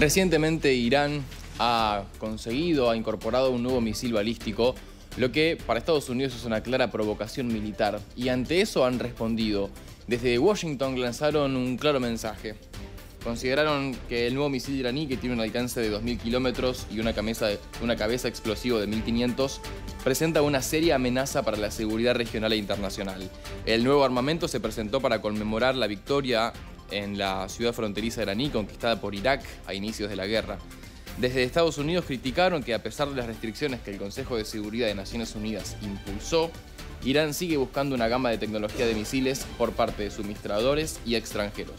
Recientemente Irán ha conseguido, ha incorporado un nuevo misil balístico, lo que para Estados Unidos es una clara provocación militar. Y ante eso han respondido. Desde Washington lanzaron un claro mensaje. Consideraron que el nuevo misil iraní, que tiene un alcance de 2.000 kilómetros y una cabeza explosiva de 1.500, presenta una seria amenaza para la seguridad regional e internacional. El nuevo armamento se presentó para conmemorar la victoria en la ciudad fronteriza iraní conquistada por Irak a inicios de la guerra. Desde Estados Unidos criticaron que, a pesar de las restricciones que el Consejo de Seguridad de Naciones Unidas impulsó, Irán sigue buscando una gama de tecnología de misiles por parte de suministradores y extranjeros.